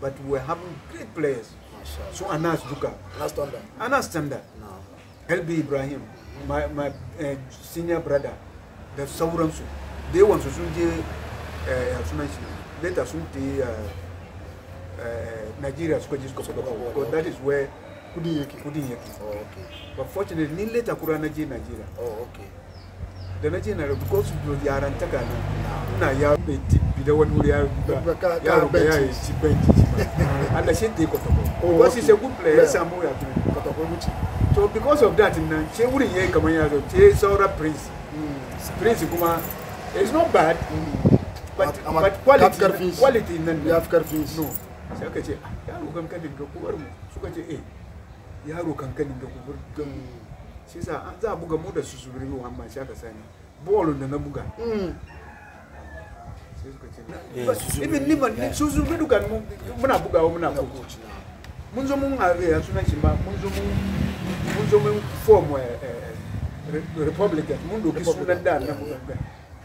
But we're having great players. Mashallah. So Anas Duka. Anas Tamba. Anas Tamba. No. LB Ibrahim, my senior brother, the Savuransu. They want to do later Nigeria because that is where Kudiyeki. Oh, okay. But fortunately, later Nigeria. Oh, okay. The Nigeria because they are and I said they because he's a good player. So because of that, she wouldn't come here. She saw the prince. Prince Kuma. It's not bad, but quality in the African fish. No.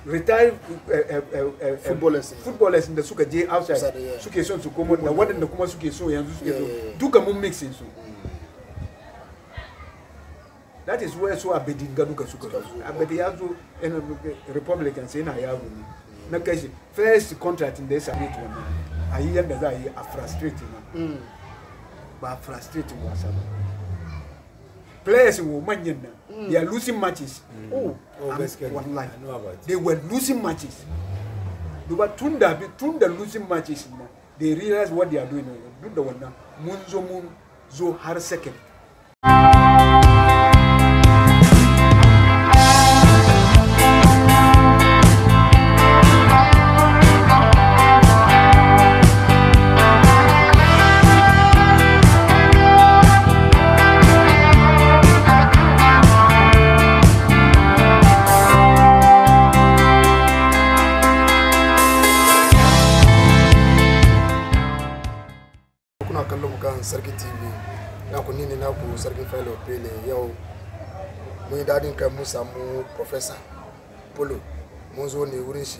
Retired footballers in the Suka J outside Suke so to come on the one in the Kuma Suke so and Dukamu mixing so. That is where so Abedinga Duka Suka. Abediazu and Republicans in Ayavu. Nakashi, first contract in this one. I hear that I are frustrating. But frustrating was players who managed. They are losing matches. One life. They were losing matches. They were tunda losing matches. They realize what they are doing. Do the one now. Munzo mun zo har second. Sarki TV na ku nini na ku Sarki Fellow Pele yau mun dadin kan mu samu Professor Polo mun zo ne wurin shi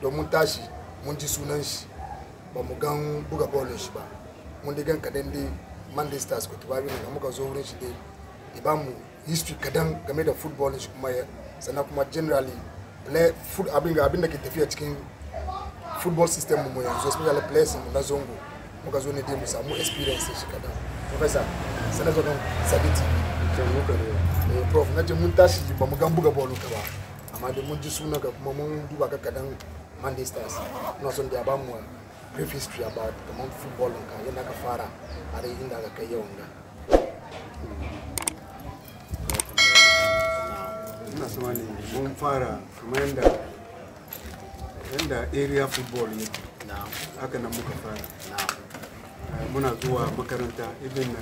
don mun tashi mun ji sunan shi ba mu gan Bougapolo shi ba mun digan kadan dai Monday Stars ko tubabi ne muka zo wurin shi dai ibamu history kadan game da football shi kuma sannan kuma generally play food abinda ke tafiya cikin football system mu yanzu especially players mu na zongo because we need to have more experience. Professor, I am going Prof, I am going to ask you about Bougapolo. I am going to ask you about Monday Stars. I am going to have a brief history about football and how far are you in the career. I area football. Now, I can move far. Munazua Makaranta, even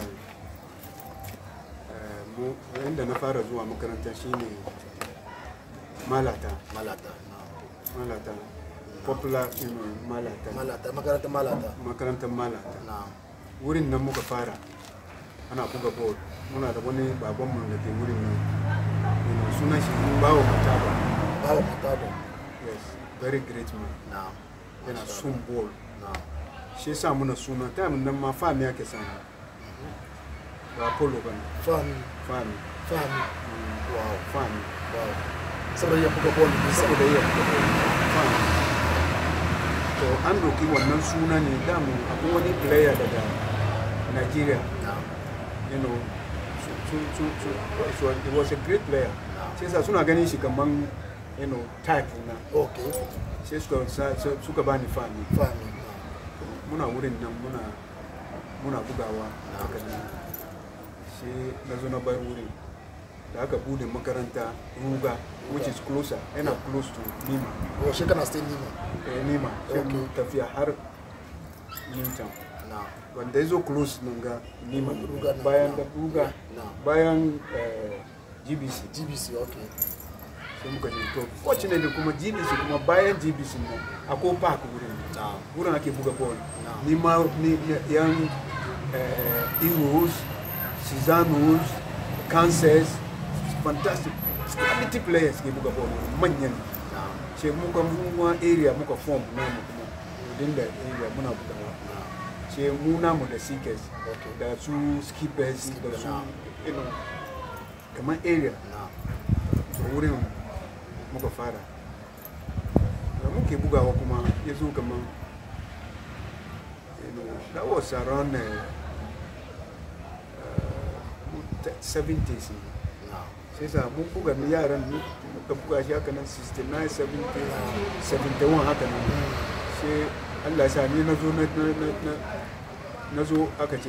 when the Nafara Zua Makaranta, she Malata, popular in Makaranta Malata. Now, we're in Namukafara, and I took a boat. Muna the one by woman that they wouldn't know. Soon as she knew Bao Mataba, yes, very great man. Now, then a soon ball. Now. She saw me soon. Time when my family are concerned. Family. Somebody have to go on this day. Family. So Andrew Kiwa now soon and he damn a player that Nigeria. You know, so he was a great player. She said soon again she come among you know type now. Okay. She's going to Sukabani family. Muna wurin nan muna bugawa haka ne shi nazo na bar wurin da aka bude makaranta Ruga which is closer and I'm close to Nima. Oh she can stay Nima. Nima okay tafiya har Nima now when they so close nunga Nima Ruga bayan da Ruga bayan GBC okay so muka ji to fortunately kuma GBC kuma bayan GBC ne akwai park wurin now wurin ake buga ball Nima, young heroes, Cizanos, Kansas, fantastic quality players. Give Bougapolo, Manyan. She moved from one area, moved from within the area. So Muna are the seekers. Okay. There are two skippers. There are two, you know, come on area. So we are muka fara. Muke buga wakuma yesu kama. You know, that was around 70s. Since I buga miya around muka buga shaka 69, 70, 71 haka na. So Allah sa ni nazo aka ce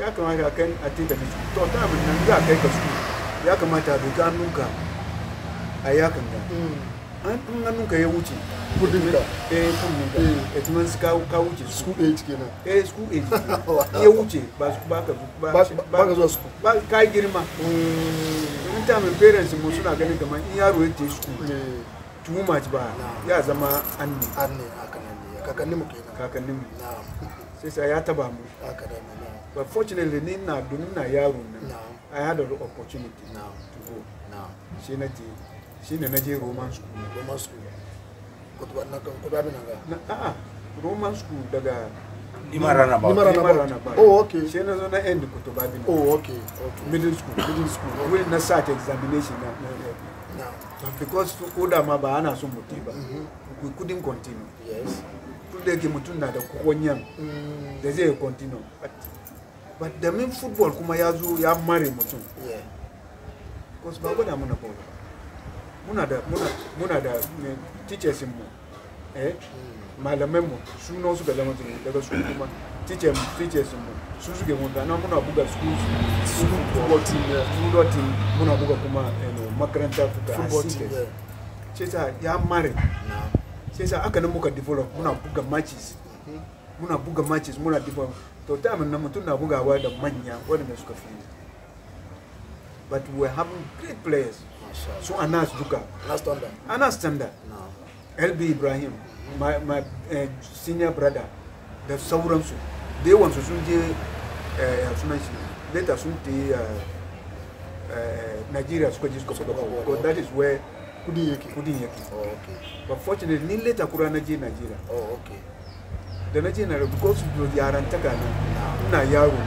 ya kamata kan atin da to ta bin nan za kai ka su ya kamata duka nuka ayakan da an nan nuka ya wuce kudin da kan nuka etman ka wuce school age kenan school age ya wuce ba ka zuwa school ba ka girma mun ta mun parents mu suna ganin kaman in yaro ya tafi school too much ba ya zama anne kakanni mu kenan sai sai ya taba mu but fortunately ni na dunna yaro na I had an opportunity to go shine naje Roman school ko to na ko da na Roman school daga Limarana ba oh okay shine zo na end ko to ba bin oh okay middle school we na start examination now because to order ma ba ana so mutiba we couldn't continue yes today game tunda da kokonyam da zai continue but the main football kuma yazo ya mare mutum yeah because ba gona muna ba muna da teachers mu malamai mu suno su ga zaman daga su kuma teachers mu su suke mun da na muna buga school football team football team muna buga kuma makaranta football team cheta ya mare sai sa aka nan muka develop muna buga matches muna develop to ta mun mutun na bugawa da manya wanda suka fi but we have great players so Anas Duka Anas Tamba LB Ibrahim my senior brother the Savuransu they want to sunje later sunti Nigeria suka jisko so that is where Kudiyaki. Oh, okay. But fortunately, later Kurana Nigeria. Oh, okay. The Nigeria because of the Yarantagana, Nayaru.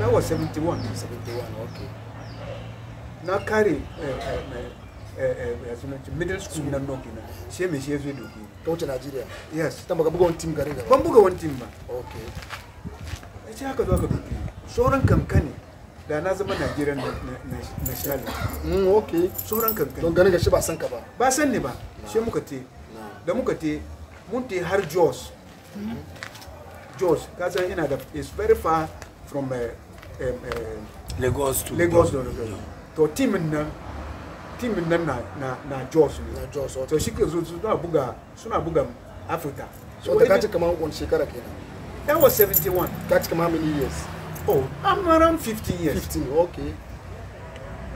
That was 71. 71, okay. Now carry middle school Nanokina. Same as you do. To Nigeria. Yes. Tambuga team Garina. Bambuga one team. Okay. It's a good one. Soran Kamkani. Da na zama Nigerian national okay sauran kankan don ganin gashi ba san ka ba san ne ba she muka te mun te har Jos ka san ina da is very far from Lagos to to team nan na Jos to shi ke suna buga Africa so da kace kamar wani shekara kenan that was 71 kace kamar how many years oh, I'm around 15 years. 15, okay.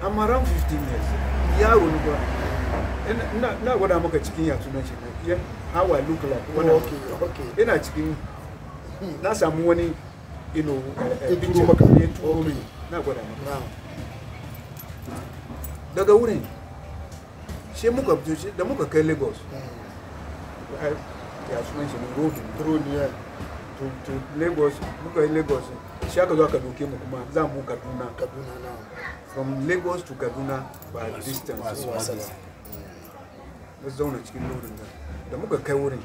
I'm around 15 years. Yeah, we go. And not what I'm going to chicken to mention. Yeah, how I look like. Oh, okay. And I chicken. That's a morning, you know, a big job. Not what I'm around. The Gawin. She moved up to the Muka Lagos. I just mentioned road, yeah. To Lagos, Muka Lagos. From Lagos to Kaduna by distance. That's the only chicken loading. The Muka Kawari.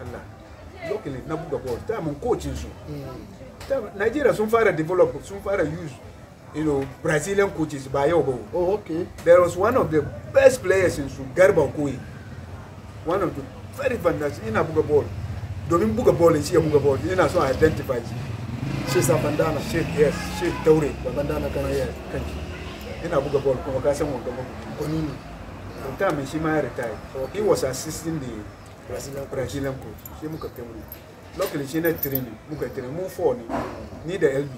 Allah. Locally, Nabuka was time on coaching. Nigeria so far developed, so far used, you know, Brazilian coaches by Ogo. Oh, okay. There was one of the best players in Sugarba Kui. One of the very fantastic in Abuga Ball. Dominique Bougapolo is here, Bougapolo. You know, so identified. She's a bandana. She's Tauri. The bandana can hear. Thank you. In Abuga Ball, Konini. Sometime she might retire. He was assisting the Brazilian coach. She Muka Tauri. Luckily, she not training. Muka Tauri. Move forward. Need the LB.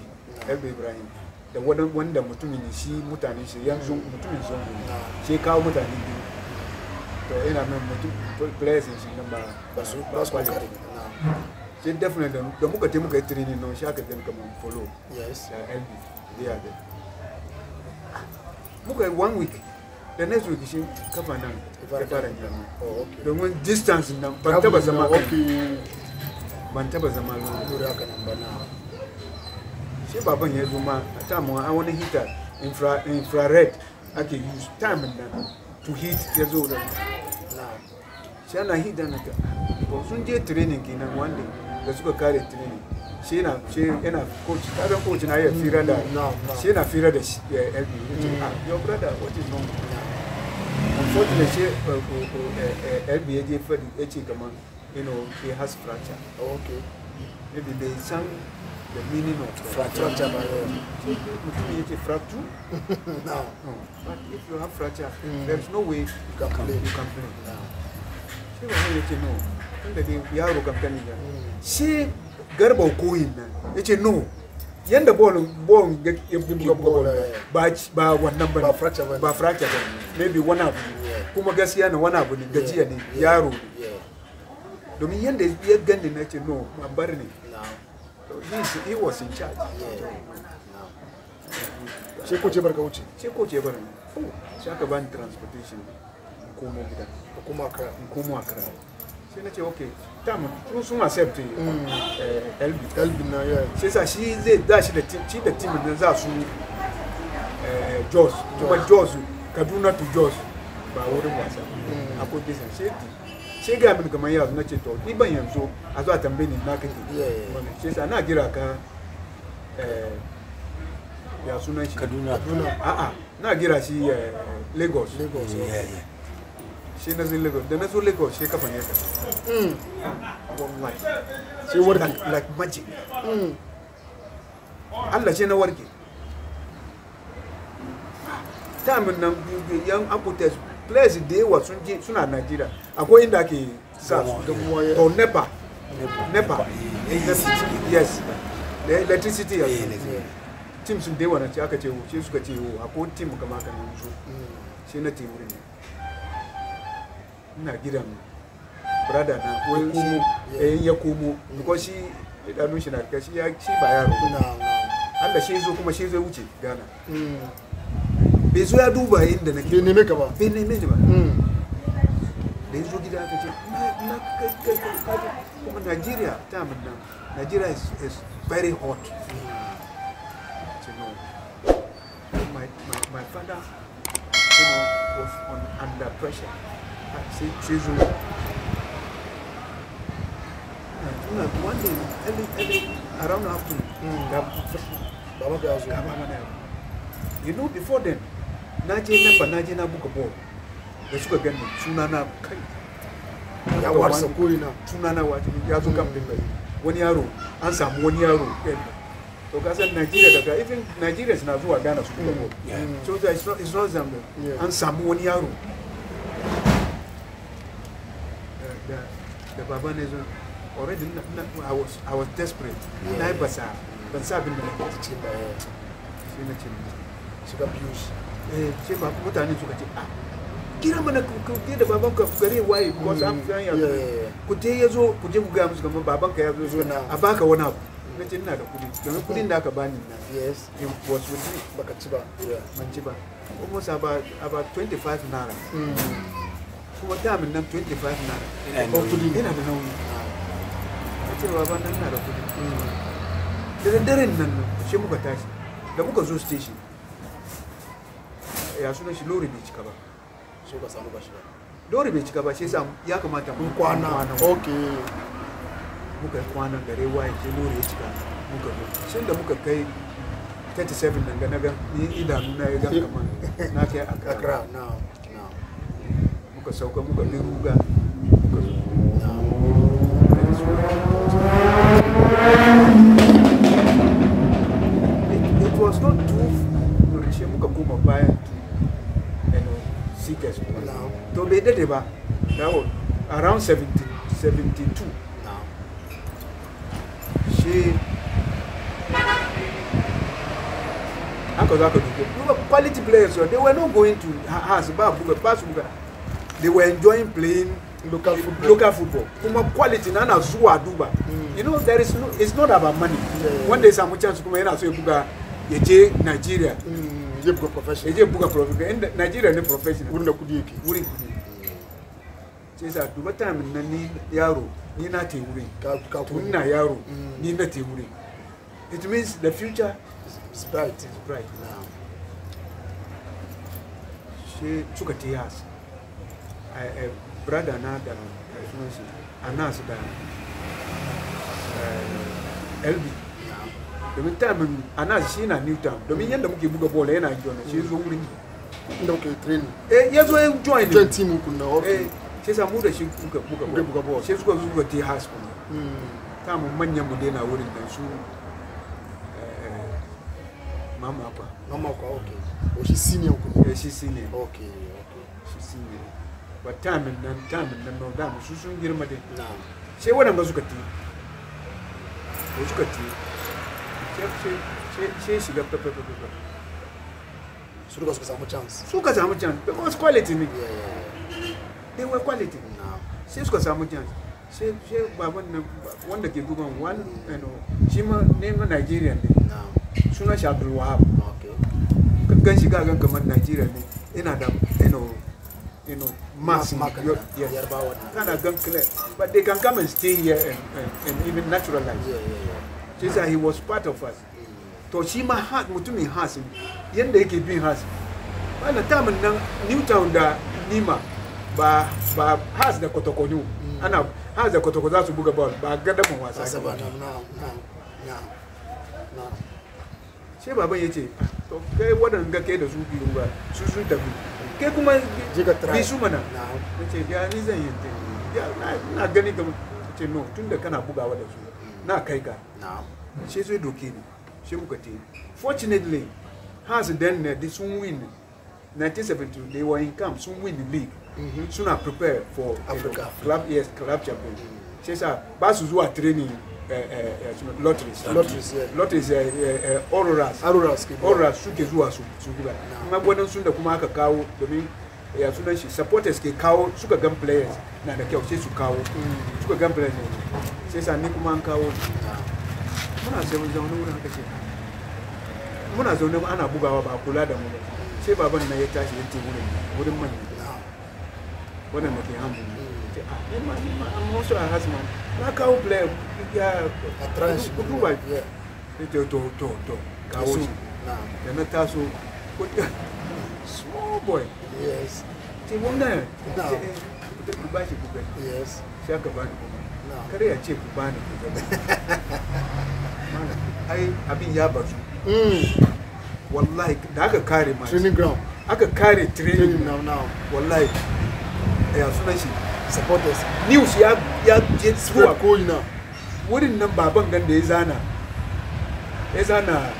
LB Ibrahim. The one that Mutumini, she Mutani, she young Mutumi Zong. She cow Mutani. So, in a Mutu players in Shinamba. That's why she definitely the Mukatimuka training, no shaker then come and follow. Yes, they are there. Look at 1 week, the next week she come and then. Oh, okay. The one distance in the Pantabazama. Bantaba Zamaluraka and Banana. She Babanya Duma, Tamo, I want to heat her infrared. I can use time to heat Yazoda. Shana heat an attack. Training in one day. That's what carry training. She and a coach, other coach, and I have feared that now. She and a feared that your brother, what is wrong? Unfortunately, she LBAG for the Echikaman. You know, he has fracture. Oh, okay. Maybe they sang the meaning of fracture. It's a fracture. No. But if you have fracture, there's no way you can play. You can play. No. She was no. She garbo coin. It's a no. Yenda ball get a ball. By one number of fracture. By fracture. Maybe one up. Kumagasian, one up with Gajian, Yaru. Dominion is again the nature. No, I'm burning. He was in charge. She could ever go. She could ever. Oh, Shakaban transportation. Kumaka. She let you okay. Tam, through some accepting. Elbina. She says she is dash the team in the Zasu. Jaws, to my Jaws, Kaduna to Jaws. But what was I put this and safety. She gave me the Maya of Nature, Ibrahim, so as I am being in marketing. She's an Agiraka Yasuna Kaduna. Nagira, she Lagos. She doesn't Lagos. Then that's Lagos, shake up on it. She worked like magic. Allah, she not working. Time when young Uncle Tess. Place day was soon at Nigeria. I go in that or NEPA. NEPA. Yes. The electricity. Teams day one at Chakachu, Chiefs Katu, a poor team Kamaka. She not even Nagiram. Brother, Yakumu, because she admission at Kashi, she by her. And the Shizuka, she's a witchy, Ghana. Bezoya duba inda na kile nimeka ba nimeka ba dezo gida kace na kuma Nigeria ta manna Nigeria is very hot. You know, my father, you know, was under pressure. I say treason. One day every around afternoon Baba Gazu you know before then Najina Bookabo. The sugar game, Sunana Kai. I was a Kurina, Sunana, what you have to come in. 1 year, and some 1 year. Because Nigeria, even Nigeria is not Ghana. So it's not Zambia, and some 1 year. The Baba Nation already, I was desperate. Naibasa, but Sabin, yes, it was with Bakachiba, Manchiba, almost about 25 naira. So what time in 25 naira? The Mongood station. I assume she lorry beach cover. So that's how much. Lorry beach cover. She says, "Yakamata Mukwana." Okay. Mukwana, the reward. She lorry beach cover. Mukwana. Send the Mongood guy 37 and Ganaga. Ida Munaga Kaman. Nake Accra now. Mukwana Sauka Mukwana Liruga. It was not true. She Mukakuma by and seekers now. To be the deba now around 72 now. She we were quality players, so they were not going to house about Buga. They were enjoying playing local football. Kuma quality nana Zua Duba. You know there is no, it's not about money. One day some chance to come in and say Buga. Nigeria. You book a profession. Nigeria is a professional. sai sa duk mutumin nan ni yaro ni na te wuri ka kunna yaro ni na te wuri. It means the future is bright. It's bright now. She took a years. I brother another Anas da LB. The time Anas she na new town. The minyan da muke buga bola yana gidan she zo wurin dauke train. Eh yazo ya join the team ku na okay. She sa mu da shi buga bola. She suka zuwa tea house ku. Ta mun manyan mu dai na wurin dan su Mama apa? Mama kwa okay. Oh she's senior ku. Yeah, she's senior. Okay, okay. She's senior. But time and then no damn susun girma dai. Na'am. She wannan ba suka ti. Ko suka ti. She got pepper. So because some chance. So because some chance. Because quality ni. Yeah. They were quality now. She because some chance. She one that you go on one you know. She name Nigerian. Na'am. Suna shi Abdul Wahab. Okay. Kan shi ga kamar Nigeria ne. Ina da you know mass market. Yes. Kana gan clear. But they can come and stay here and even naturalize. Yeah. She said he was part of us. To shi ma hat mutumi has him. Yanda yake bin has. Ba na ta mun nan New Town da Nima ba has da Kotokonyu. Ana has da Kotoko za su buga ball ba ga da mun wasa. Na. She baba yace to kai wadan ga kai da su biyu ba su tafi kai kuma bi su mana nace ya ni zan yinte ya na gani kamar ce no tunda kana bugawa da su na kai ka na'am she zai doke ni she muka te fortunately has then this win 1972 they were in camp some win the league suna prepare for Africa club champion she sa ba su zuwa training lotteries auroras suke zuwa su guba amma gwanin sun da kuma aka kawo domin ya sunan shi supporters ke kawo suka gan players na da kyau sai su kawo suka gan players sai sanni kuma an kawo muna sai mun zauna wurin haka ce muna zauna ana bugawa ba kula da mu sai baban nan ya tashi ya tafi wurin man wannan da ke hannu I'm also a husband. I can't play a trash. Small boy. Yes. Yes. I've been Yabazu. One like that. I could carry my training ground. I could carry training now. One like supporters news ya get spread ko ina wurin nan baban gan da ya zana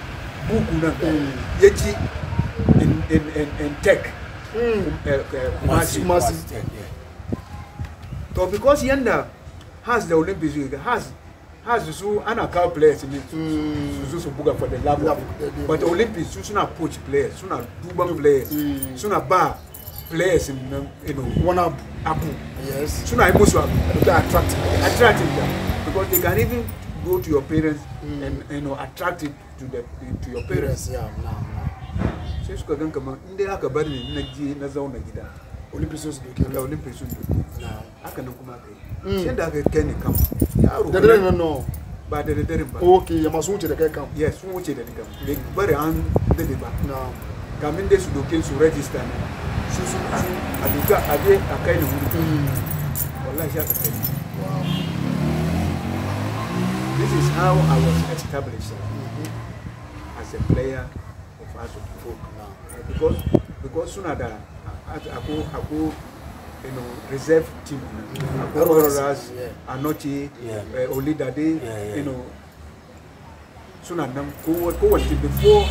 buku nan yaji in tech massive tech to because yanda has the Olympics has so ana cow players in so buga for the lab but Olympics so na coach players so na duban players so na bar players in one up Apple. Yes. So now I must attractive them because they can even go to your parents and attract it to your parents. Yeah, now. So you should go come. Inde aka bari ni na zauna gida. Olympics do ke. Olympics do. Now. Aka nan kuma kai. She da kai kai ne kam. Yaro. Da dare no. Ba da dare ba. Okay, ya masu wuce da kai kam. Yes, sun wuce da kam. They bari an da ba. Now. Kamin dai su doke su register. Wow. This is how I was established as a player of House of Folk now. Because sooner than I go reserve team. Auroras, Anochi, Olidade, sooner than go until before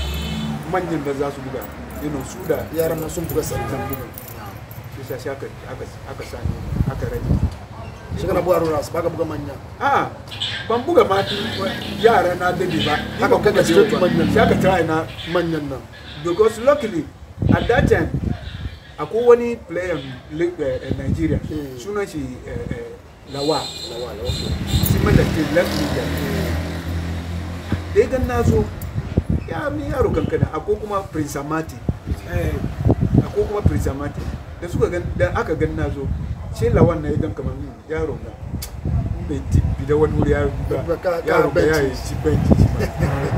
Manjin Bazasuga. Suda, Yaranga Sumbuka Sanguin. She's a shaker, Akasan, Akare. She's going to borrow us, Bagabugamania. Bambuga Mati, Yarana, the Diva, Shakatrina, Manana. Because luckily, at that time, a Kowani player in Nigeria, sooner she Lawa, she meant that she left me. They can now. Ya mi yaro kankana ako kuma Prince Amati da suka gan da aka gan nazo She la one naidan kama ni yaranga. Beti bida wanu yaranga. Yaranga yai chipenti chima.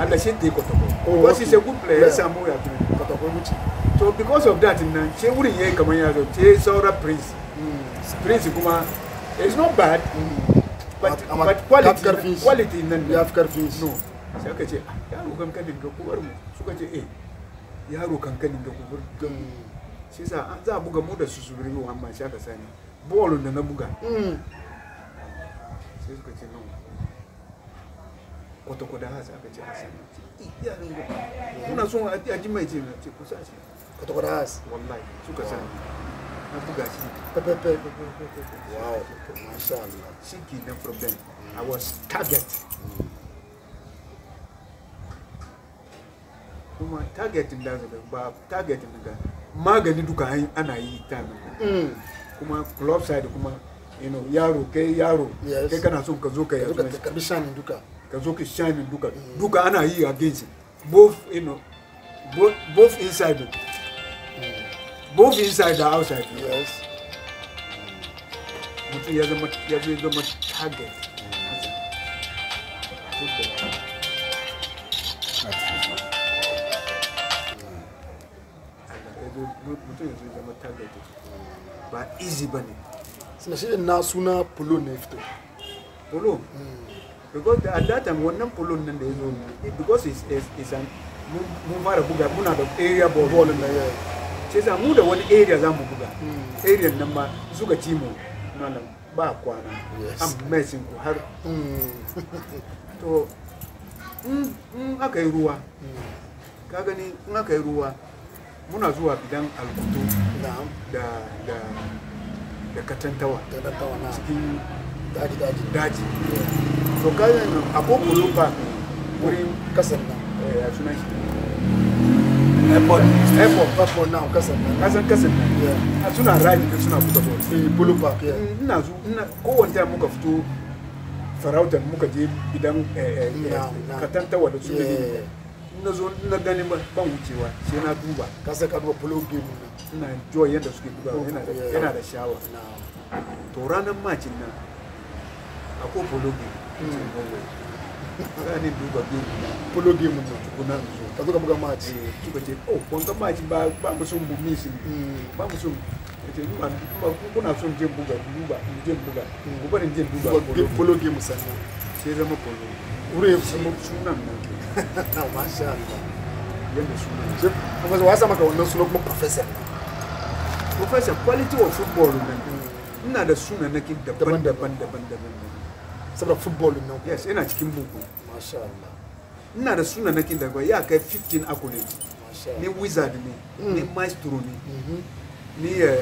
And the she take kotoko. Because she's a good player. She amu ya kotoko muchi. So because of that, na she wuri yai kama yaranga. She saura prince. Prince kuma. It's not bad. But quality in the African fish. No. Sakache, yaru kanka din gokuwaru. Sukache eh. Yaru kanka din gokuwaru. Sisa anza buga muda susubiri wa maisha kasani. Ball na nabuga. Sisa kache no. Kotokoda hasa kache hasa. Yaru ngo. Una songa ati ajima ijima kusashi. Kotokoda hasa. Wallahi. Sukasani. Wow, mashallah. She killed the problem. I was target. Target in that, target in that. Maga ni duka anai tano. Kuma club side kuma, you know, yaro ke yaro. Yes. Keka na sunka zuka yaro. Kabi shine in duka. Kazuki shine in duka. Duka anai against. Both, you know, both inside. Both inside and outside. Yes. But he has a much target. But easy bunny. Especially now, sooner polo nefto. Polo? Because at that time, one polo nefto. Because it's an area ball in the Chesa muda wani area zamu buga. Area namba zuka chimo nana ba kwana. I'm messing ku har. To akai ruwa. Kaga ni akai ruwa. Muna zuwa bidan alkutu da katantawa. Katantawa na cikin daji. To kaga akoko lupa wurin kasan nan. Eh sunan shi. Airport now, Kasan. Yeah. As soon as I arrive, as soon as I put up. Pulupa, yeah. Go and tell Mukaf to Farout and Mukaji, Bidam, Katanta, what is it? Naganima, Pamuchiwa, Sena Duba, Kasakabo Pulu, and enjoy the skin in a shower now. To run a match in a Pulu game. Kani duba polo game mo tukuna nzo kaduka buga match tubaje oh bonga match ba musumbu misi ba musumbu ete duba kuna so nje buga ubare nje duba polo game sana sera mo polo ure mo tsunam na mashallah yende tsunam je amazo wasa maka wona sulo mo professor quality of football na da sunan nake daban-daban Sabra football now. Yes, ina chicken buku. Mashallah. Ina da suna na kinda kwa ya kai 15 accolades. Mashallah. Ni wizard ni, ni maestro ni. Ni ya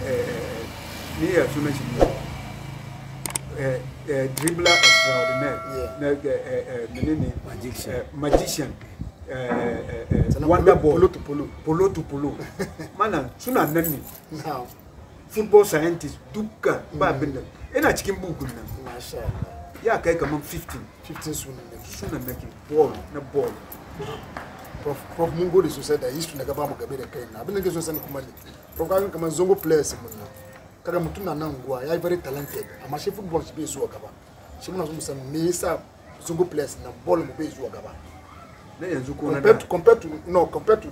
suna chicken. Dribbler extraordinaire. Magician. Wonder ball. Polo to polo. Mana suna nani. Now. Football scientist duka ba binda. Ina chicken buku na. Mashallah. Yeah, I come on 15 soon and making ball. Prof Mongood is who said that history never made a kind. I've been against some Kumali. Prof Karen come on Zongo players. Karamutuna Nangua, I very talented. I'm a chef football to be Zuakaba. She must some Mesa Zongo players and a ball of base Zuakaba. Compared to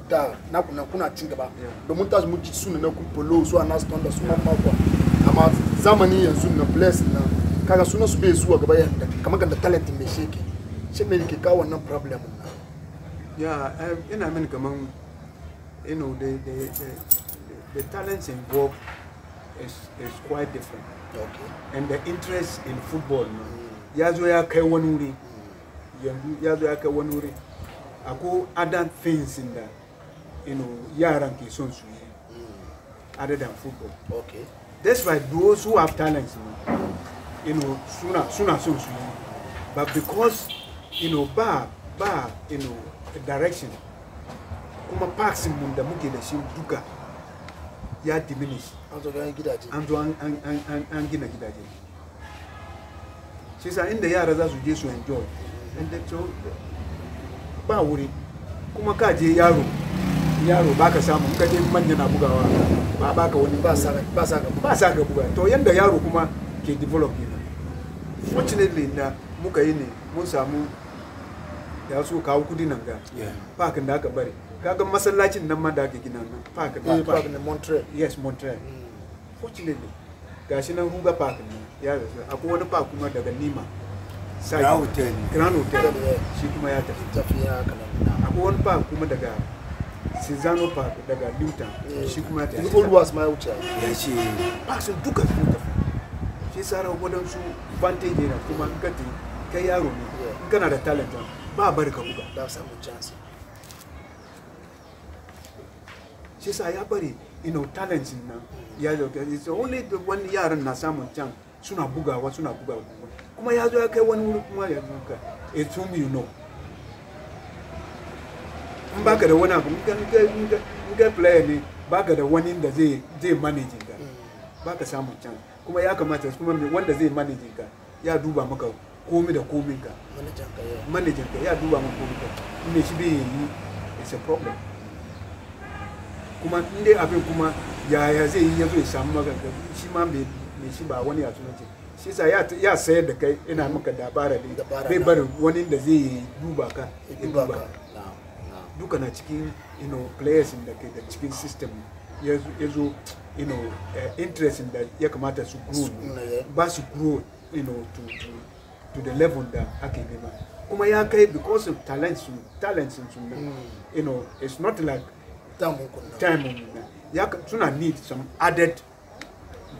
that, Nakuna Chingaba, the Montas Mutsun and Okupolo, so Anas Tamba, Suma Papa. I'm at Zamani and Zuna blessed now. Kaga suna sube zuwa gaba yanda kamar ganda talent mai sheke shi me yake kawo wannan problem na ya ina min kaman you know the talents involved is quite different okay and the interest in football yazo ya kai wani wuri yazo ya kai wani wuri ako other things in that you know yaran ke son su other than football okay that's why those who have talents you know, sooner. But because, you know, you know, direction, kuma parks in Munda Muki, the Shim Duka, ya diminished. And Ginagidaji. She said, in the yard as we just enjoy. And then so, Bawuri, Kumakaji Yaru, yaro baka samu in ka je manya na bugawa ba baka wani ba sa ga buga to yanda yaro kuma ke develop yana fortunately na muka yi ne mun samu ya so kawo kudi nan ga ba kan da aka bari kaga masallacin nan ma da ake gina nan park da park na Montreal yes Montreal fortunately gashi nan Ruga Park ne ya rasa akwai wani park kuma daga Nima sai Grand Hotel shi kuma ya tafi ya kana akwai wani park kuma daga Cezano Park daga Newton shi kuma ya tafi always ma wuce ya ce park sun duka su tafi shi sara wadan su vantage ne kuma kati kai yaro ne kana da talent ba barka buga da samu chance she say ya bari you know talents na ya zo it's only the one yaran na samun can suna bugawa kuma ya zo ya kai wani wuri kuma ya duka it's whom you know baka da wani abu ga player ne baka da wani da zai manage ka baka samun can kuma ya kamata kuma wanda zai manage ka ya duba maka komai da komin ka manager ka ya duba maka komai ka ne shi bai yi it's a problem kuma inde abin kuma yaya zai yi yazo ya samu maganga shi ma bai shi ba wani ya tunace shi sa ya sayar da kai ina maka dabara da bai bar wani da zai duba ka duka na cikin you know players in the chicken system yazo you know interest in that ya kamata su grow ba su grow you know to the level that ake nema kuma ya kai because of talents you know it's not like time ya suna need some added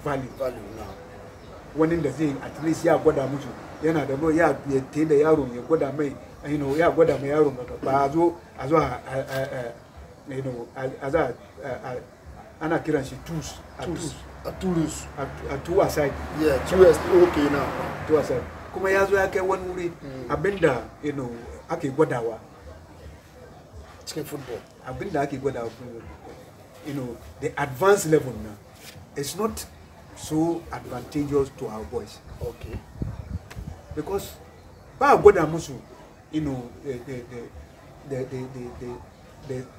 value now wannan da zai at least ya gwada musu yana da no ya biye da yaro ya gwada mai you know ya gwada mai yaro ba zo azo you know aza ana kiran shi tools aside yeah tools okay now tools aside kuma yazo ya kai wani wuri abinda you know ake gwadawa cikin football abinda ake gwadawa you know the advanced level now it's not so advantageous to our boys okay because ba gwada musu you know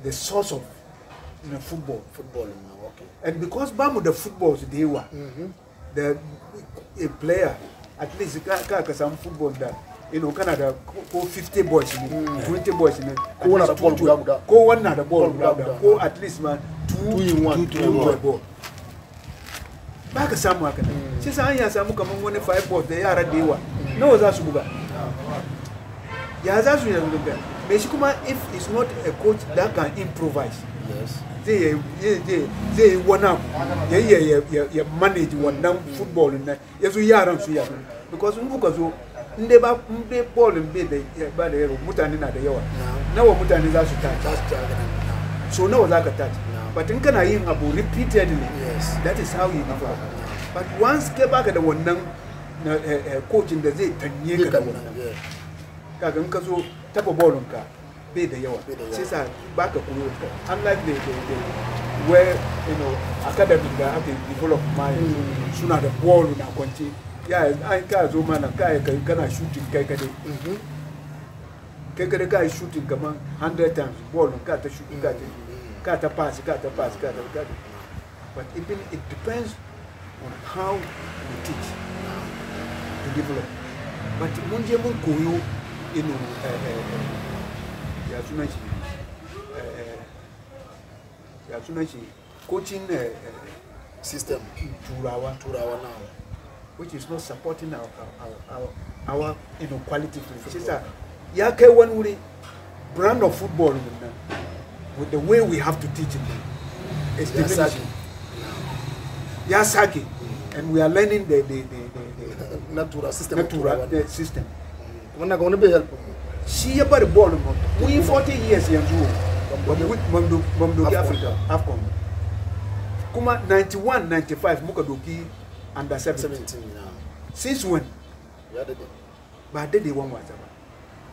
the source of you know, football now okay and because ba mu the football today wa a player at least ka some football that you know Canada ko 50 boys ni 20 boys ni ko na ball guda ko wannan da ball guda ko at least man 2 in 1 ball ba ka samu haka sai sai ya samu kaman wani 5 ball da yara da yawa nawa za su buga ya za su yanzu buga me shi kuma if it's not a coach that can improvise yes they wanna ya manage wannan football na yanzu yaran su yaro because Ndembukazu nde ba mbe ball mbe ba da yaro mutane na da yawa nawa mutane za su touch so nawa za ka touch but in kana yin abu repeatedly yes that is how you do it but once ke baka da wannan coaching da zai tanye ka da wannan kaga in ka zo taba ballin ka bai da yawa sai sa baka koyo ka unlike the where you know academy da ake develop mind suna da ball na kwanci yeah I can't do man kai kana shooting kai kade kai kade kai shooting kaman 100 times ball ka ta shoot ka ta pass but even it depends on how you teach to develop but mun je mun koyo you know ya tunaji coaching system turawa now which is not supporting our you know quality football. Ya kai wani wuri brand of football with the way we have to teach it is diminishing. Ya sake and we are learning the natural system. When I going to be helpful. She about the ball we 40 years young with Africa AFCON. Kuma 91 95 muka doki under 17 now. Since when? Yeah, did. But did they won what?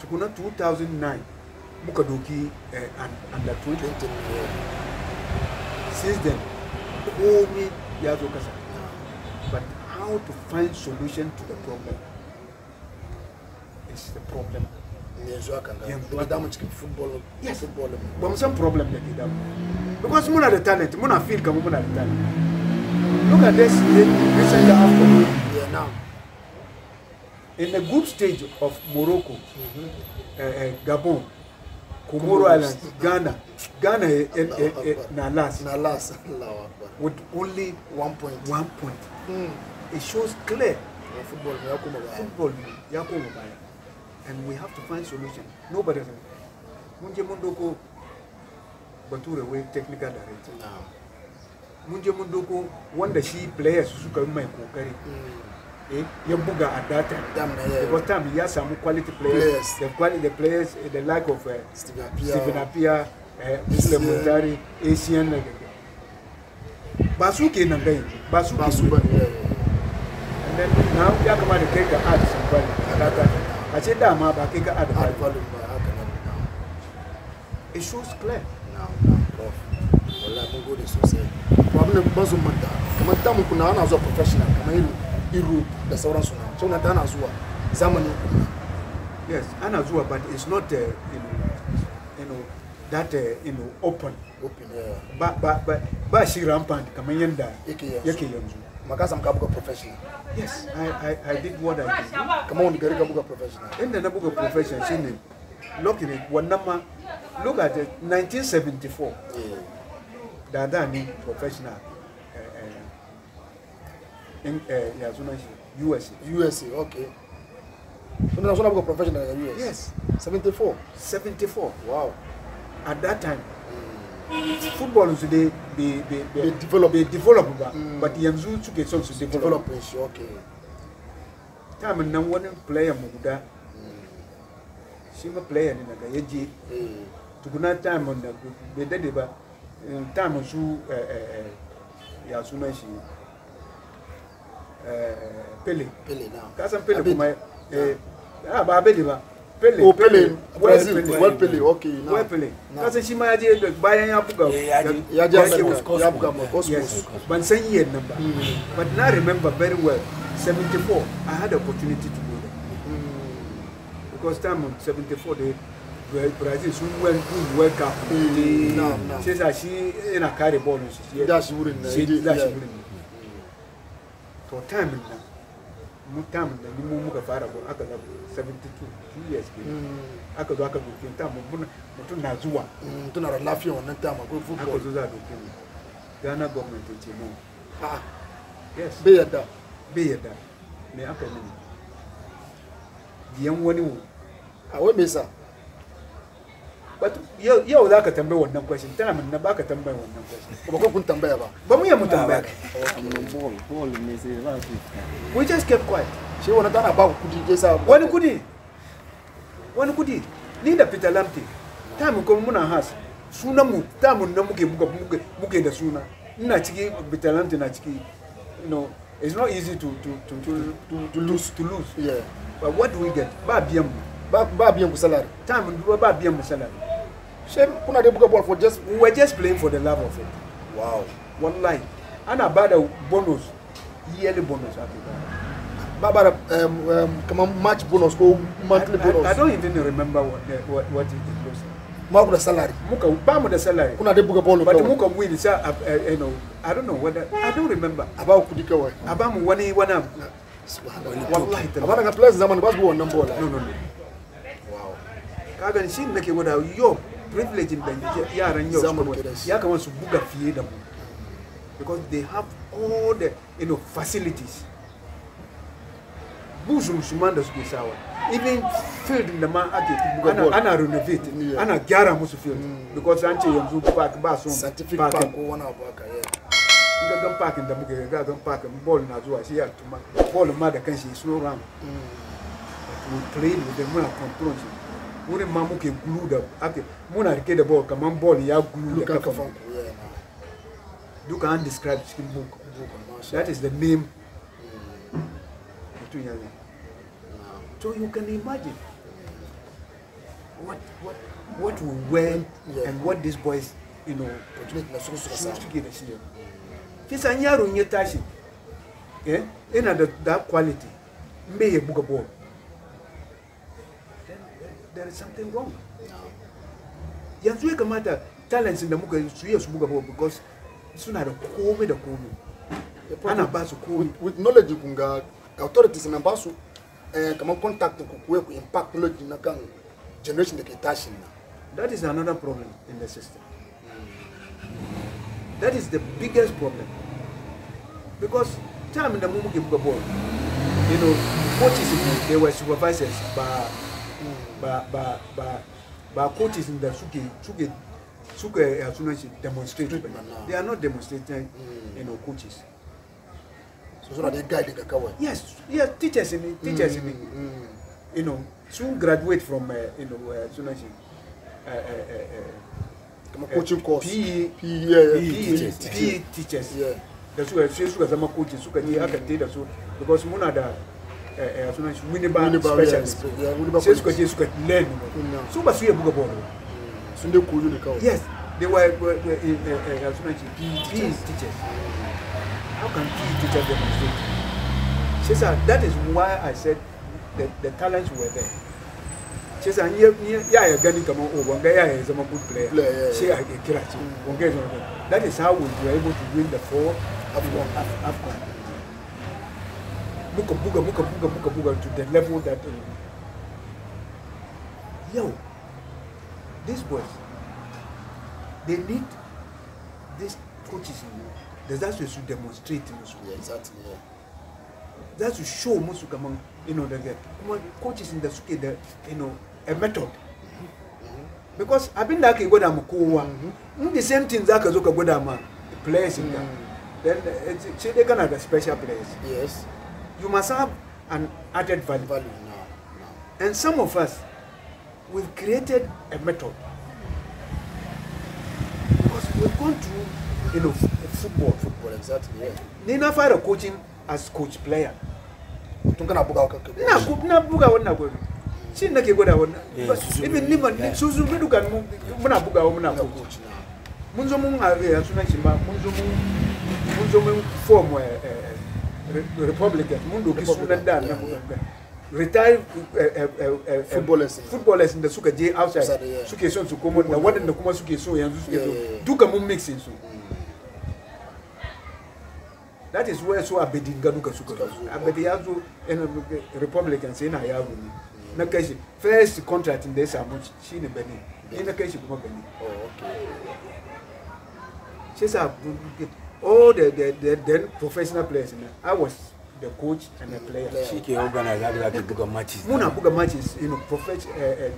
Tukuna 2009 Mukadoki under 20. Since then, only Yazokasa. But how to find solution to the problem is the problem. football. Yes, football. But some problem that it have. Because Muna the talent, Muna feel come Muna the talent. Look at this recent after yeah, now. In the group stage of Morocco, Gabon, Comoro Islands, Ghana, Nalas, with only 1 point. 1 point. Mm. It shows clear. Yeah, football, and we have to find solution. Nobody. Munje Mundoko, Bature way technical director. Munje Mundoko, one that she players Susuka Kokari. Yambuga at that time. Because time he has some quality players. The quality the players, the lack of Stephen Appiah, Sulley Muntari, Asian. Basuke Nangai. Basuke. And then now we are coming to take the add some value at that time. I said that I take the add value. It shows clear. Now, prof. Well, Mongood is so sad. Problem Basu Mata. Mata Mukuna as a professional. The Savuransu now. So Anazua, Zamani. Yes, Anazua, but it's not, that, open. Open. Yeah. But she rampant. Kamayenda. Yekiyanzu. Makasam kabuga professional. Yes, I did what I did. Come on, Gary kabuga professional. In the Nabuga profession, she named. Look at it. One number. Look at it. 1974. Yeah. Dadani professional. In USA, okay. So now I'm a professional in the US. Yes. 74. 74. Wow. At that time, football today they develop. They develop, but Yanzu took it also to develop. Okay. Time and now one player Mongood. She was playing in the Gaiji. To go that time on the deba time on so Yasuna she. Pele now. Pele for my. Pele. Oh, Pele. Pele. Okay. Now. Pele. That's she might have been buying a book. Yes. Number. But now I remember very well. 74. I had the opportunity to go there because time on 74 they. Brazil soon went to World Cup. No. She said she in a carry ball. She wouldn't. So time in that, time 72, 2 years ago. Ghana government is yes. Be yada. Me after me. The but you would like a number one question. Time and Nabaka Tambay one question. But we are Mutambak. We just kept quiet. She wanted to about One could eat. Need a Peter Lampty. Time Komuna has. Sooner move. Time on Namuke Muke the sooner. Natchiki, Peter Lampty Natchiki. You know, it's not easy to lose. Yeah. But what do we get? Babiam salary. Time and Babiam salary. We were just playing for the love of it. Wow. One line. And about a bonus, yearly bonus. Match bonus or monthly bonus. I don't even remember what it was. Muka salary. Muka salary. But Muka win is I don't know whether I don't remember. About Kudikawa. About one arm. About a place Zaman was born number. No. Wow. I can see make it without your privilege in the Yaranga because they have all the facilities. Even field in the man ana renovate, ana gyara musu field because anti yanzu park ba so scientific park one of work yeah. Don't park in the buga, don't park and ball na zuwa shi ya tuma. Ball ma da kanshi slow round. We play with the muna control. Wurin ma muke glue da ake muna rike da ball kaman ball ya glue da kafan ku. You can describe skin book. That is the name. So you can imagine what we went and what these boys, that quality. May a book a ball. Then there is something wrong. Yanzu kamata talents da muka suye su buga because suna da komai da komai. Ana ba su komai with knowledge kunga authorities na ba su kamar contact ku ku impact knowledge na kan generation da ke tashi na. That is another problem in the system. That is the biggest problem. Because time the moment you ball, you know, coaches they were supervisors by coaches in the suke as soon as you demonstrate. They are not demonstrating, you know, coaches. So they guide the coward. Yes, yes, teachers in you know, soon graduate from you know as soon as you coaching course. PE teachers. Yeah. That's why I'm coaching. So because we learn. Yes, they were PE teachers. How can PE teachers demonstrate? She said that is why I said that the talents were there. She's a good player. She a kirachi. That is how we were able to win the 4 Afghan. Buka to the level that yo, these boys, they need these coaches in you. That's what you demonstrate in the school. Exactly. That's to show most among you know the coaches in the school that you know a method. Because I've been like I'm the same thing that Kazuka plays in there. Then they can have a special place. Yes. You must have an added value. No. And some of us we've created a method. Because we've gone through you know football, exactly. Yeah. Nina Fire coaching as coach player. Footballers in the Suka J outside Sukeson to come on the one in the Kuma Sukeso and Sukeso. Dukamu mixing. That is where so Abedinga Nuka Suka. Abediazu and Republicans in Ayavuni. Nakashi, first contract in this Amuch, she in Benin. In the case of Benin. Oh, okay. She said, all the then professional players. I was the coach and the player. She can organize like the Buga matches. Muna Buga matches, you know,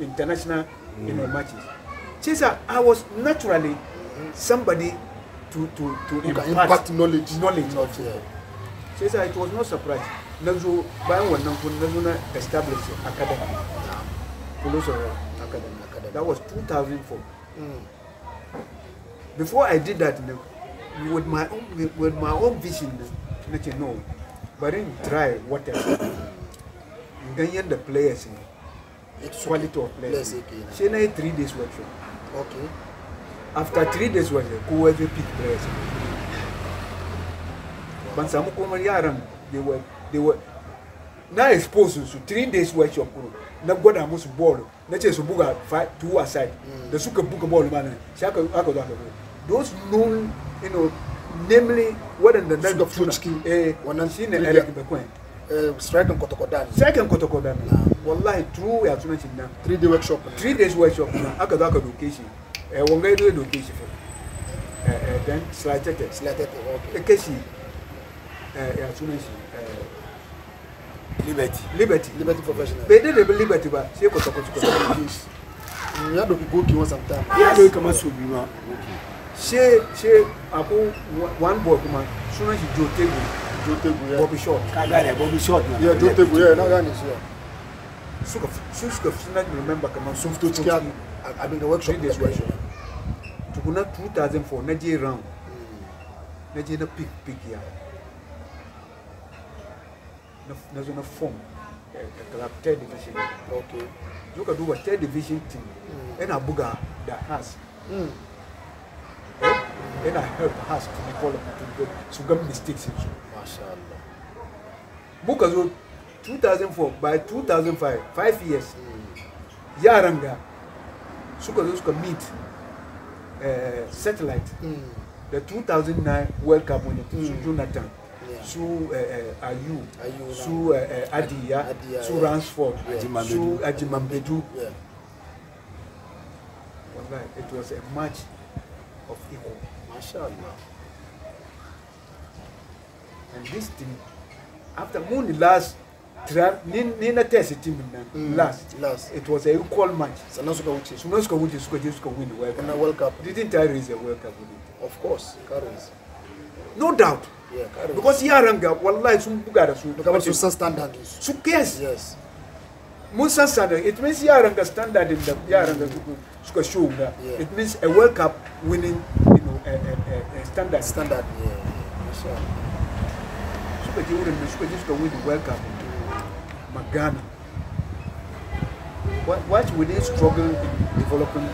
international you know, matches. She said, I was naturally somebody to impact knowledge. Yeah. She said it was no surprise. Danezu by one established academy. Philosophy academy. That was 2004. Before I did that, with my own vision, you know, but in dry water, the players, quality of players. She had 3 days workshop. Okay. After 3 days, was whoever picked players. But some they were now exposed to 3 days workshop. Now God almost ball. Let's just book 5-2 aside. The suka book a ball man. Those known, you know, namely what in the land of Fuchki, when I'm seeing the second Kotokodan. Wallahi, true, we are 3 day workshop. 3 days workshop. Akadaka location. Then slighted. Okay. Liberty professional. They did the liberty, but she was she one boy, soon as you Joe Tegu, Bobby Short. Yeah, Joe Tegu, yeah, now that is here. So, remember, I mean, the workshop is workshop. To go 2004, Nigeria round. Nigeria pick here. There's a form, a club, third division. Okay. You can do a third division team. And a buga that has. And I help us to be qualified to get some mistakes in you. MashaAllah. Buga 2004, by 2005, 5 years. Yaranga suka zo suka meet satellite the 2009 World Cup winner Jonathan su Ayu su Adia su Ransford su Ajimambedu. It was a match of equal. Mashallah. And this team, after Mooney last trap, Nina tested team last. It was an equal match. Sunosuka win the World Cup. Didn't I raise the World Cup? Of course, carries. No doubt. Yeah, carries. Because Yaranga, wallahi, some bugada su standard. So yes. Musa standard. It means Yaranga standard in the Yaranga. Yeah. It means a World Cup winning, you know, a standard. Standard, yeah. Sure. So they wouldn't be supposed to win the World Cup. Magana. Why would they struggle in developing?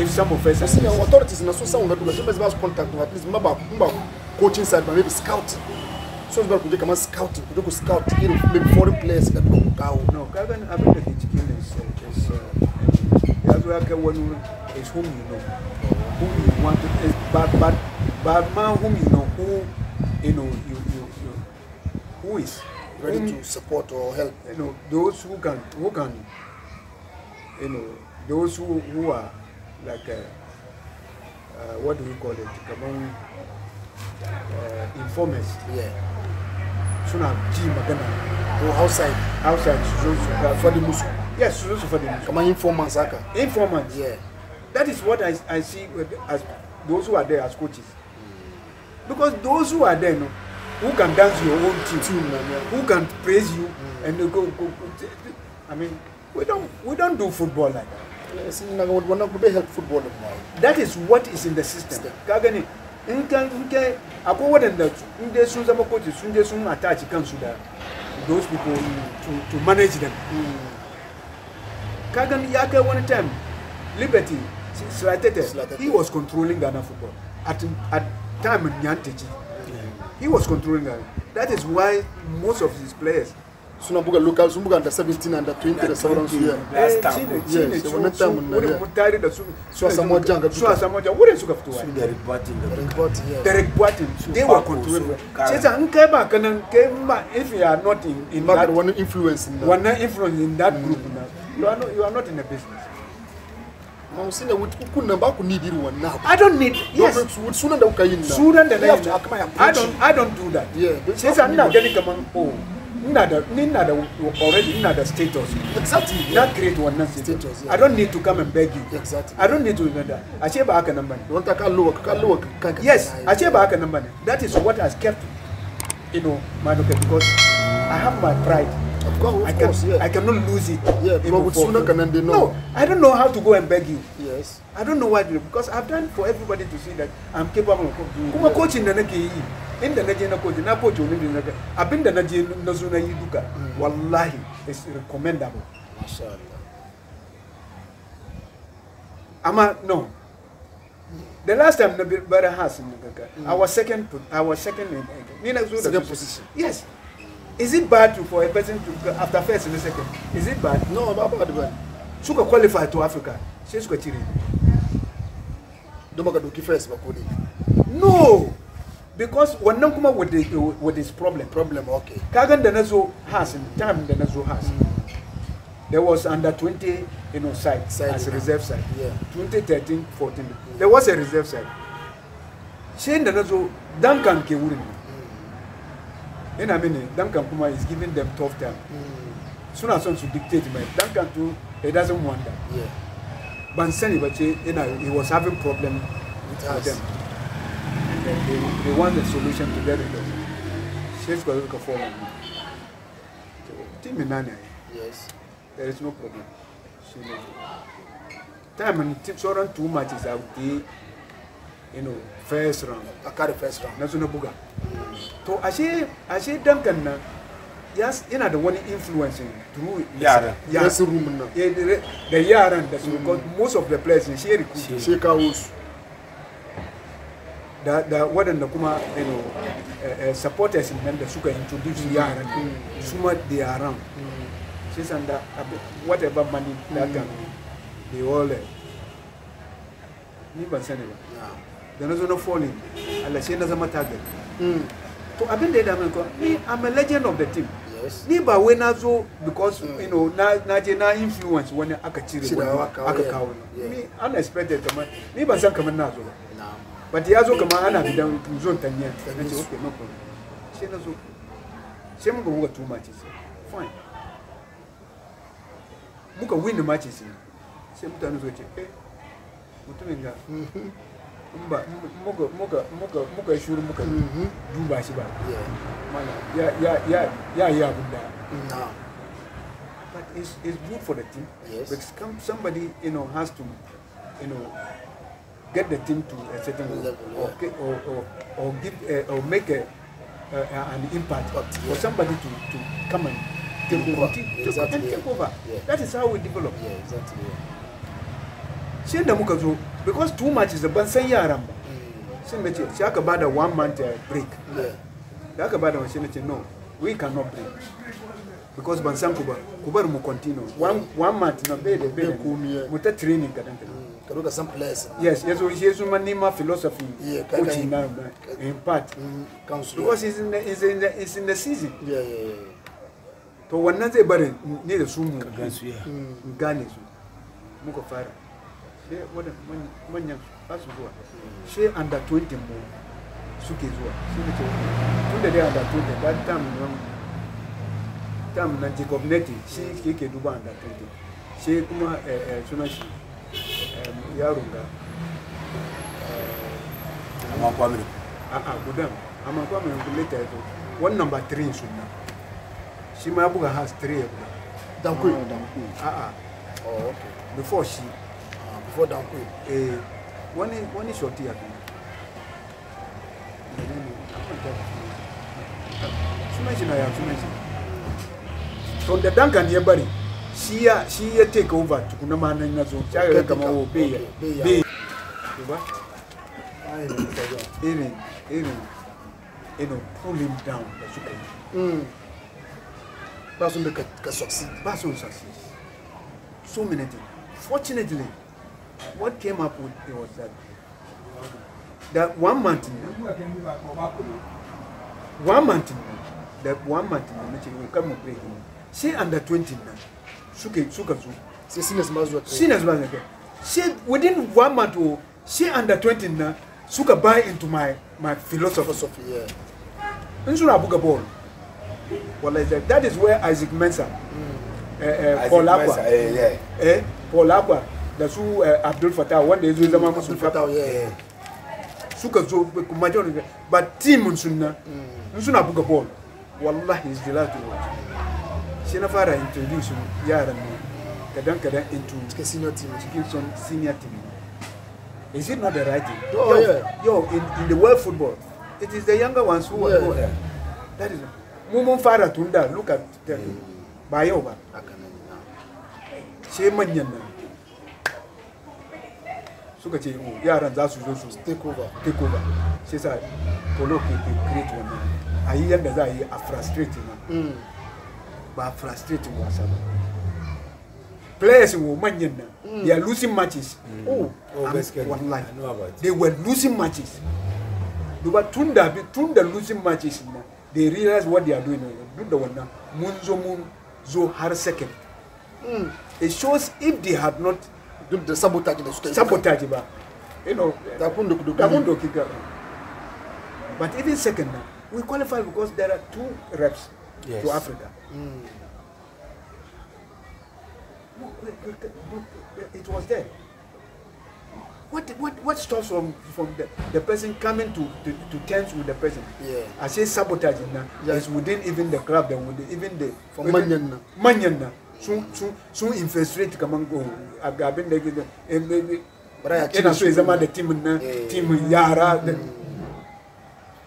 If some of us, see, our authorities in Association of Nigerians contact at least coaching side, but maybe scouting. So people could come scouting, could go scout, maybe foreign players that go cow. No, Calvin having the education one is whom you know, whom you want to is bad man whom you know, who you know you who is ready to support or help. You know those who can you know those who are like what do we call it? Among informers. Yeah. So now G Magana go outside for the Muslim. Yes, for the informants. Informants. Yeah. That is what I see as those who are there as coaches. Mm. Because those who are there, no, who can dance your own team, who can praise you, and go. I mean, we don't do football like that. That is what is in the system. Those people to manage them. Kagan Yaka one time, Liberty, he was controlling Ghana football. At time in Nyantechi, he was controlling Ghana. That is why most of his players. Sunabuga local, Sumbuga under 17, under 20, the Savuransu. Last time, yes. One time, Muntari, the Suasamoja, what is Sukaftu? Direct batting. They were controlling. If you are not in that one influence, in that group. You are not in a business. I don't need. Yes. I don't do that. Yeah. Since I'm not getting already another status. Exactly. Not create one status. I don't need to come and beg you. Exactly. I don't need to remember. I say back a number. Yes. I say back a number. That is what has kept, you know, my pocket because I have my pride. I cannot lose it. Yeah, no, I don't know how to go and beg you. Yes. I don't know why because I've done for everybody to see that I'm capable of coaching. Kuma coaching na nake in the Nigerian coach na coach only na I've been the Nigerian Nazuna Yiduka. Wallahi, it's recommendable. Mashallah. No. The last time Nabira has our second position. Yes. Is it bad for a person to go after first and the second? Is it bad? No, not bad. She could qualify to Africa. She's going to do first, no, because when no come up with this problem, okay. Kagan Danezu has in time Danezu has. There was under 20, you know, side as a reserve side. Yeah. 2013-14. Yeah. There was a reserve side. She and Danezu Duncan ke wouldn't. In a minute, Duncan Kuma is giving them tough time. Soon as someone should dictate him, Duncan too, he doesn't want that. Yeah. But he was having problems with them. And then they want a solution to get rid of them. She's going to look for one. Yes. There is no problem. She knows it. Time and tips around 2 matches out there. You know, first round. I carry first round. That's no buga. So I say Duncan na, yes, you know the one influencing through Yara. Yes, room na. The Yara that's because most of the players in Sheerikou. Sheerikou. The what and the Kuma, you know, supporters in the suka introduce Yara. So much they are around. this and that, whatever money that can be, they all they're not gonna fall in unless you're not a target. I'm a legend of the team. Yes. Niba when I so because you know na influence when akachiri akakawo. Me unexpected kama niba san kama na so. But he also kama ana bidan zone tanya. Okay, no problem. She na so. She mungo muga two matches. Fine. Muka win the matches. She mutano so che. Eh. Mutumenga. Mba muka ishuru muka dumba shiba. Yeah. No. But it's good for the team. Yes. But somebody has to get the team to a certain level, or give or make an impact for somebody to come and take over. That is how we develop. Yeah, exactly. Because too much is a bansan yaramba. She had a 1 month break. No, we cannot break. Because bansan kuba will continue. 1 month, we training. Yes, Yesumanima philosophy, coaching, in part. Because it's in the season. Yeah. So when they need a sumo, Ghanizu, Mukofara. She under 20 more. Sukizua. She under 20. That time na Jacob Neti. She came to under 20. She kuma Sunashi Yaranga. Amakwame. Gudam. Amakwame later. One number 3 in Suna. She Mabuga has 3. Duncan. Oh, okay. Before she. Before Duncan, one is shorty. I think. From the Duncan, everybody, she take over to Kunamana in Nazo. She come over, pay. Pull him down. Person succeed. So many things. Fortunately. What came up with it was that 1 month, 1 month, that 1 month, we come and break him. Say under 20 now. Say within 1 month, say under 20 now. Suka buy into my philosophy. That is where Isaac Mensah, Paul Abba. That's who Abdul Fattah, one day is Abdul Fattah, yeah. But team Munsunna, Munsuna Bougapolo, wallahi is delighted to watch. Shenafara introduced Yaranga into senior team, Is it not the right thing? Oh, yeah. In the world football, it is the younger ones who are there. That is Mumon Farah Tunda, look at them. Bayoba. Shemanyana. So that take over. She said, "Polo, create one. I hear that I are frustrating, but frustrating was players who they are losing matches. One life. They were losing matches. They were tunda losing matches. They realize what they are doing. Do the one now. Munzo har second. It shows if they had not." The sabotage, but even second now, we qualify because there are 2 reps to Africa. It was there. What stops from the person coming to terms with the person? Yeah. I say sabotage now. Yes, within even the club, then within even the Manyan. So infiltrate come and go. I've been like the team Yara.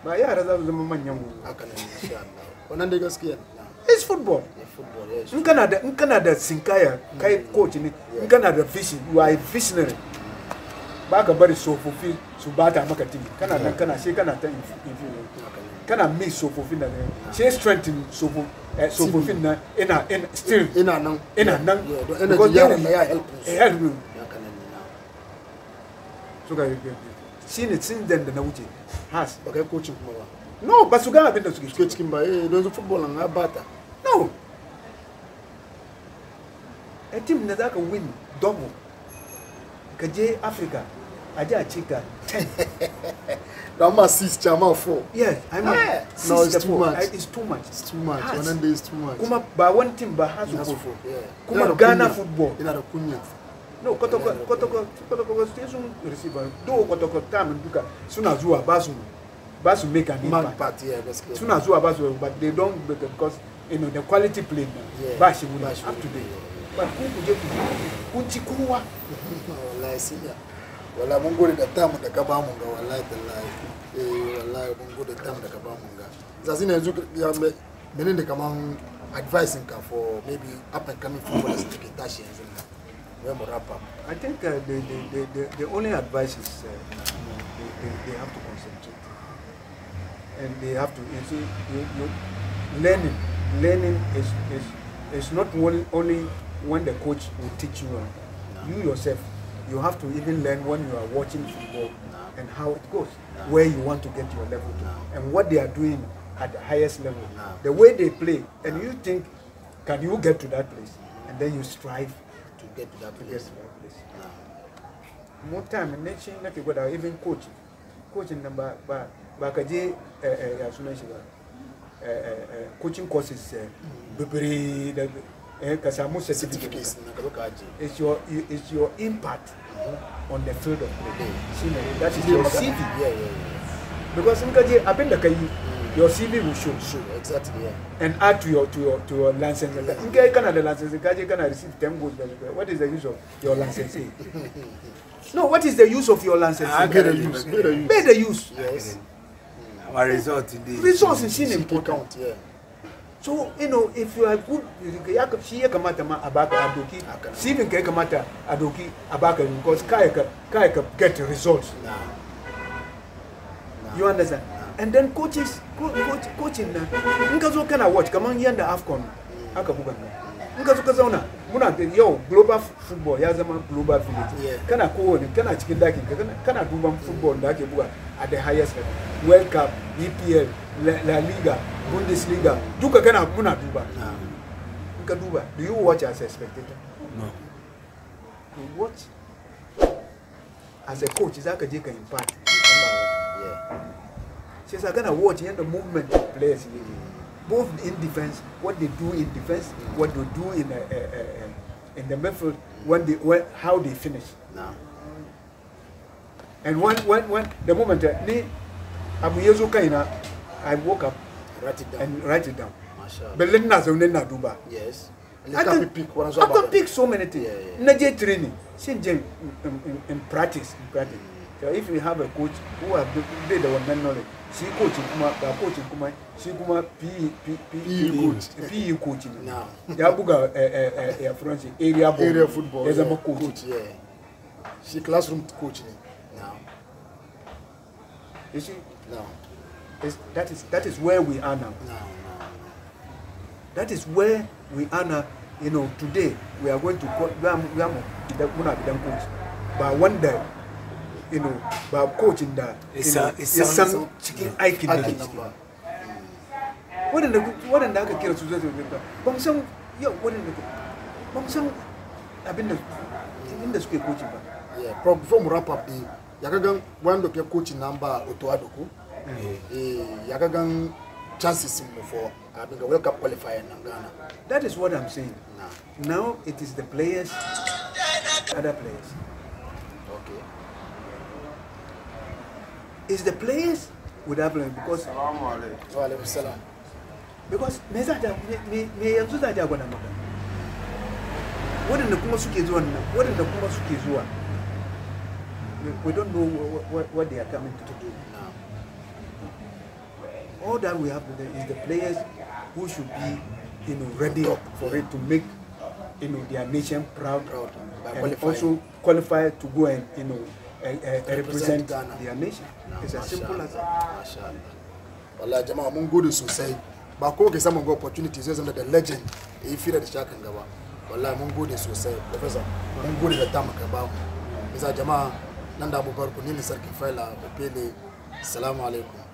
But Yara that was the man young. It's football. Yes. In Canada, Sinkaya, coach in Canada fishing. You are a visionary. baka bari sofofi su bata maka tini kana nan kana she kana ta influence kana miss sofofin da she strengthen sofofin na ina still ina nan because they help us so ka seen it since then da na wuce has ba kai coaching kuma ba no ba su ga abin da suke cikin ba don football na bata no a team na zaka win double kaje Africa aje a cika 10 Rama 6 Jama 4 yes I mean yeah. No it's too much one day is too much kuma ba one team ba has to for kuma Ghana football ina da kunya no kotoko station receiver do kotoko time duka suna zuwa basu make an impact yeah suna zuwa basu but they don't because you know the quality play yeah. Bashi would up to date but who get kuchikuwa wallahi siya wala mun gode da tamu da ka bamu ga wallahi tallahi wallahi mun gode da tamu da ka bamu ga zazina yanzu ya menene kaman advising ka for maybe up and coming footballers to get tashi yanzu when we wrap up I think the only advice is they have to concentrate and they have to learning is not only when the coach will teach you. No. You yourself, you have to even learn when you are watching football and how it goes, where you want to get your level to, and what they are doing at the highest level, the way they play, and you think, can you get to that place? And then you strive to get to that place. More time in nature, even coaching. Coaching number, coaching courses, it's your impact on the field of play. That is your CV. Because your CV will show. Exactly. Yeah. And add to your license. In Canada, license, Canada receive 10 goals. What is the use of your license? No, what is the use of your license? Better use. Yes. Our result today. Results is important. Yeah. So, you know, if you are good, you can get results. You understand? And then coaches, coaching, you can watch, come on, you the AFCON. Yo, global football, Yazama global village. Can I go on? Can I chicken ducking? Can I do football at the highest level? World Cup, EPL, La Liga, Bundesliga. Duka kana muna duba. Duka duba. Do you watch as a spectator? No. You watch as a coach. Is that a jika impact? Yeah. She's gonna watch and the movement of players. Both in defense, what they do in defense, what they do in the midfield, how they finish. No. And when the moment I woke up and write it down. But let us not do that. Yes. I can pick so many things. Naje training. In practice. So if you have a coach who have the one knowledge, she coaching Kuma, she Kuma PE coaching. Now, Yabuga French area football. There's a coach. Yeah. She classroom coaching. Now. You see? Now. That is where we are now. No. That is where we are now. You know, today we are going to coach. We are going to coach. But one day, you know, by coaching that, it's some chicken icon. What in the kid to do? Bongsang, yeah, what in the Bongsang? I've been in the school coaching. Yeah, from wrap up the Yagagan one of your coaching number Otoadoku. Yagagan chances for having a World Cup qualifier in Ghana. That is what I'm saying. Now it is the players, other players. Okay. It's the players with that blame because. Because what in the Kumasuki is one. We don't know what they are coming to do. All that we have today is the players who should be, you know, ready for it to make, you know, their nation proud and also qualify to go and, you know, represent their nation. It's as simple as that. Well, Jama, Mongood is society. But who gets some opportunities under the legend? If you let the Chakangawa, well, Mongood is society. Professor, Mongood is a Tamakaba. Mr. Jama, Nanda Mubarak, Nini Sarkifala, Pele, Salaam Alaikum.